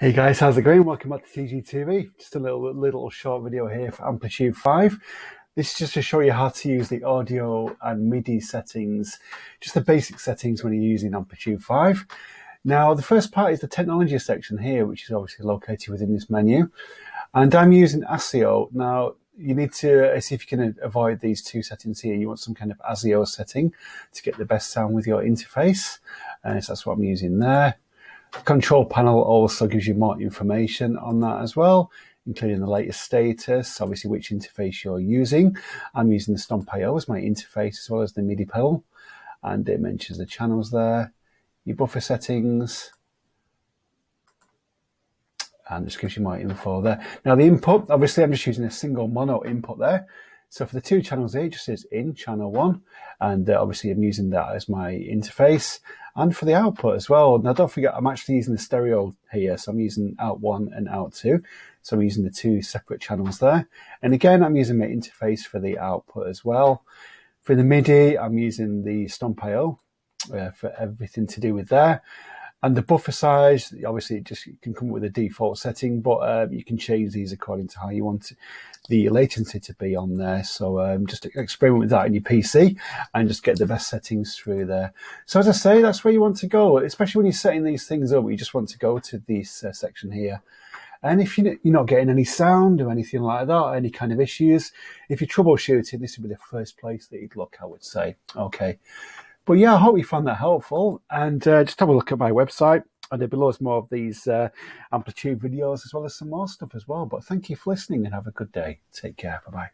Hey guys, how's it going? Welcome back to TGTV. Just a little short video here for Amplitube 5. This is just to show you how to use the audio and MIDI settings, just the basic settings when you're using Amplitube 5. Now, the first part is the technology section here, which is obviously located within this menu. And I'm using ASIO. Now, you need to see if you can avoid these two settings here. You want some kind of ASIO setting to get the best sound with your interface. And so that's what I'm using there. The control panel also gives you more information on that as well, including the latest status, obviously which interface you're using. I'm using the Stomp I/O as my interface as well as the MIDI pedal, and it mentions the channels there, your buffer settings, and just gives you more info there. Now the input, obviously I'm just using a single mono input there. So for the two channels here, it just says in channel one, and obviously I'm using that as my interface. And for the output as well, now don't forget I'm actually using the stereo here, so I'm using out one and out two. So I'm using the two separate channels there. And again, I'm using my interface for the output as well. For the MIDI, I'm using the Stomp I/O for everything to do with there. And the buffer size, obviously it just can come with a default setting, but you can change these according to how you want the latency to be on there. So just experiment with that in your PC and just get the best settings through there. So as I say, that's where you want to go, especially when you're setting these things up. You just want to go to this section here. And if you're not getting any sound or anything like that, any kind of issues, if you're troubleshooting, this would be the first place that you'd look, I would say. Okay. But yeah, I hope you found that helpful, and just have a look at my website, and there'll be loads more of these Amplitube videos as well as some more stuff as well. But thank you for listening and have a good day. Take care. Bye-bye.